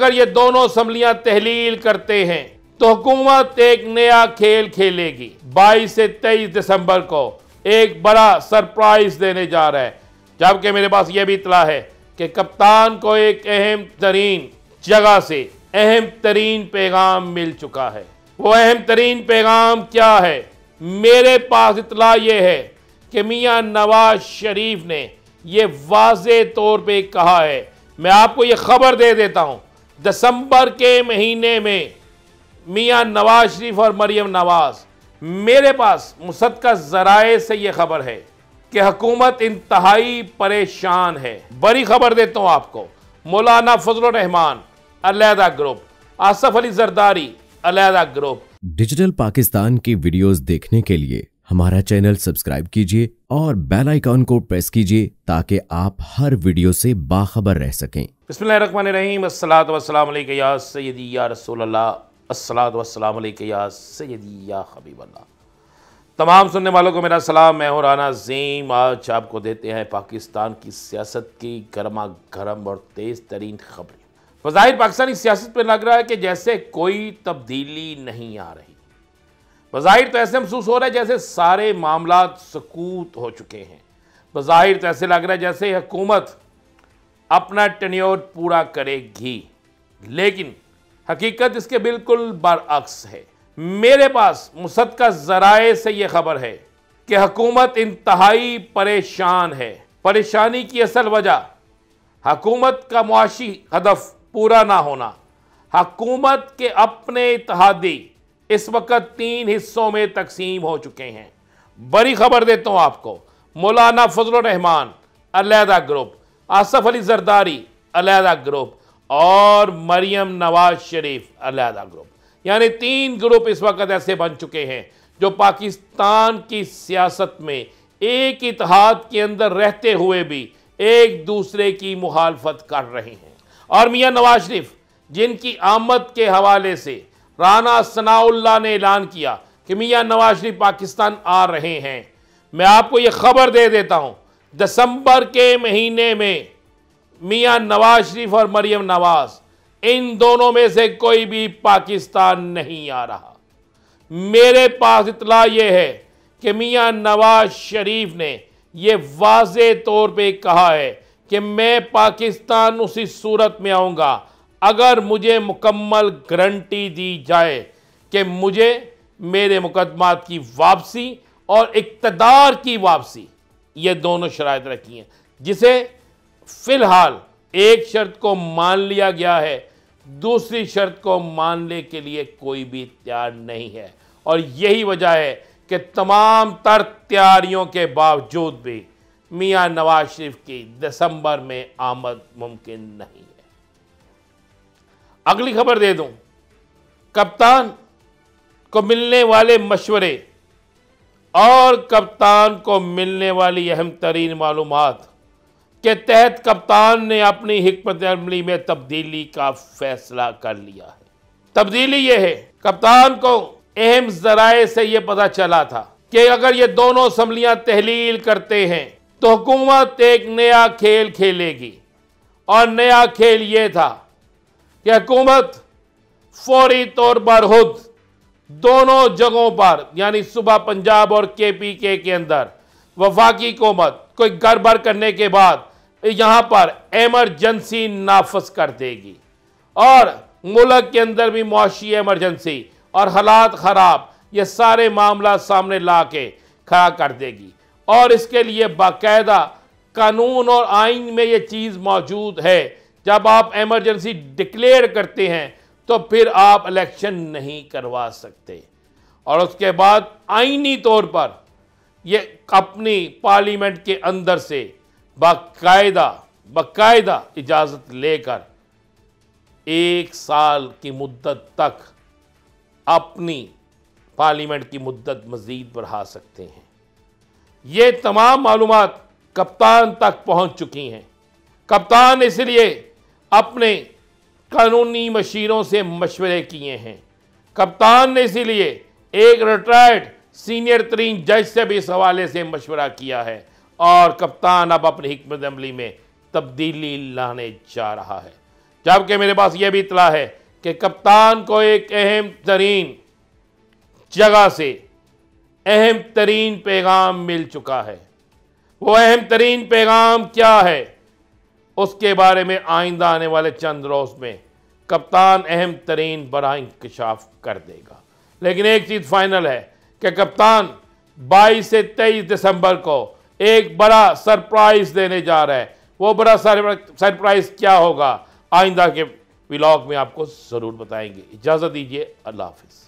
अगर ये दोनों असम्बलियां तहलील करते हैं तो हुकूमत एक नया खेल खेलेगी। 22 से 23 दिसंबर को एक बड़ा सरप्राइज देने जा रहा है, जबकि मेरे पास यह भी इतला है कि कप्तान को एक अहम तरीन जगह से अहम तरीन पैगाम मिल चुका है। वो अहम तरीन पैगाम क्या है? मेरे पास इतला ये है कि मियां नवाज शरीफ ने ये वाज़े तौर पे कहा है, मैं आपको ये खबर दे देता हूँ, दिसंबर के महीने में मियां नवाज शरीफ और मरियम नवाज, मेरे पास मुसद्दक़ ज़राए से ये खबर है कि हकूमत इंतहाई परेशान है। बड़ी खबर देता हूँ आपको, मौलाना फजलुर रहमान अलहदा ग्रुप, आसिफ अली जरदारी अलहदा ग्रुप। डिजिटल पाकिस्तान की वीडियोस देखने के लिए हमारा चैनल सब्सक्राइब कीजिए और बेल आइकॉन को प्रेस कीजिए ताकि आप हर वीडियो से बाखबर रह सकें। बिस्मिल्लाहिर्रहमानिर्रहीम, अस्सलातु वस्सलामु अलैका या सय्यदी या रसूलल्लाह, अस्सलातु वस्सलामु अलैका या सय्यदी या हबीबल्लाह। तमाम सुनने वालों को मेरा सलाम, मैं हूं राना अज़ीम। आज आपको देते हैं पाकिस्तान की सियासत की गर्मा गर्म और तेज़ तरीन खबरें। बज़ाहिर पाकिस्तानी सियासत पर लग रहा है कि जैसे कोई तब्दीली नहीं आ रही। बज़ाहिर तो ऐसे महसूस हो रहा है जैसे सारे मामलात सकूत हो चुके हैं। बज़ाहिर तो ऐसे लग रहा है जैसे हुकूमत अपना टेन्योर पूरा करेगी, लेकिन हकीकत इसके बिल्कुल बरअक्स है। मेरे पास मुसद्दक़ ज़राए से ये खबर है कि हुकूमत इंतहाई परेशान है। परेशानी की असल वजह हुकूमत का मुआशी हदफ पूरा ना होना। हुकूमत के अपने इत्तहादी इस वक्त 3 हिस्सों में तकसीम हो चुके हैं। बड़ी खबर देता हूँ आपको, मौलाना फजलुर रहमान अलहदा ग्रुप, आसिफ अली जरदारी अलहदा ग्रुप और मरियम नवाज शरीफ अलहदा ग्रुप, यानी 3 ग्रुप इस वक्त ऐसे बन चुके हैं जो पाकिस्तान की सियासत में एक इत्तेहाद के अंदर रहते हुए भी एक दूसरे की मुखालफत कर रहे हैं। और मियां नवाज शरीफ, जिनकी आमद के हवाले से राना सनाउल्लाह ने ऐलान किया कि मियां नवाज शरीफ पाकिस्तान आ रहे हैं, मैं आपको ये खबर दे देता हूँ, दिसंबर के महीने में मियां नवाज शरीफ और मरियम नवाज, इन दोनों में से कोई भी पाकिस्तान नहीं आ रहा। मेरे पास इतला ये है कि मियां नवाज शरीफ ने ये वाज़े तौर पे कहा है कि मैं पाकिस्तान उसी सूरत में आऊँगा अगर मुझे मुकम्मल गारंटी दी जाए कि मुझे मेरे मुकदमात की वापसी और इक़्तिदार की वापसी, ये दोनों शराइत रखी हैं, जिसे फ़िलहाल एक शर्त को मान लिया गया है, दूसरी शर्त को मानने के लिए कोई भी तैयार नहीं है। और यही वजह है कि तमाम तर तैयारियों के बावजूद भी मियां नवाज शरीफ की दिसंबर में आमद मुमकिन नहीं है। अगली खबर दे दूं, कप्तान को मिलने वाले मशवरे और कप्तान को मिलने वाली अहम तरीन मालूमात के तहत कप्तान ने अपनी हिकमत अमली में तब्दीली का फैसला कर लिया है। तब्दीली ये है, कप्तान को अहम ज़राए से ये पता चला था कि अगर ये दोनों असम्बलियां तहलील करते हैं तो हुकूमत एक नया खेल खेलेगी, और नया खेल ये था कि हुकूमत फौरी तौर पर खुद दोनों जगहों पर, यानी सूबा पंजाब और KPK के अंदर वफाकी हुकूमत कोई गड़बड़ करने के बाद यहाँ पर एमरजेंसी नाफज कर देगी और मुल्क के अंदर भी मुआशी एमरजेंसी और हालात ख़राब, ये सारे मामला सामने ला के खड़ा कर देगी। और इसके लिए बाकायदा कानून और आइन में ये चीज़ मौजूद है, जब आप एमरजेंसी डिक्लेयर करते हैं तो फिर आप इलेक्शन नहीं करवा सकते, और उसके बाद आइनी तौर पर ये अपनी पार्लियामेंट के अंदर से बाकायदा इजाज़त लेकर 1 साल की मुद्दत तक अपनी पार्लियामेंट की मुद्दत मज़ीद बढ़ा सकते हैं। ये तमाम मालूमात कप्तान तक पहुँच चुकी हैं। कप्तान इसलिए अपने कानूनी मशीरों से मशवरे किए हैं। कप्तान ने इसीलिए एक रिटायर्ड सीनियर तरीन जज से भी इस हवाले से मशवरा किया है, और कप्तान अब अपनी हिकमत अमली में तब्दीली लाने जा रहा है। जबकि मेरे पास यह भी इतला है कि कप्तान को एक अहम तरीन जगह से अहम तरीन पैगाम मिल चुका है। वो अहम तरीन पैगाम क्या है उसके बारे में आइंदा आने वाले चंद रोज़ में कप्तान अहम तरीन बड़ा इंकशाफ कर देगा। लेकिन एक चीज़ फाइनल है कि कप्तान 22 से 23 दिसंबर को एक बड़ा सरप्राइज़ देने जा रहा है। वो बड़ा सरप्राइज़ क्या होगा आइंदा के व्लॉग में आपको ज़रूर बताएंगे। इजाज़त दीजिए, अल्लाह हाफिज़।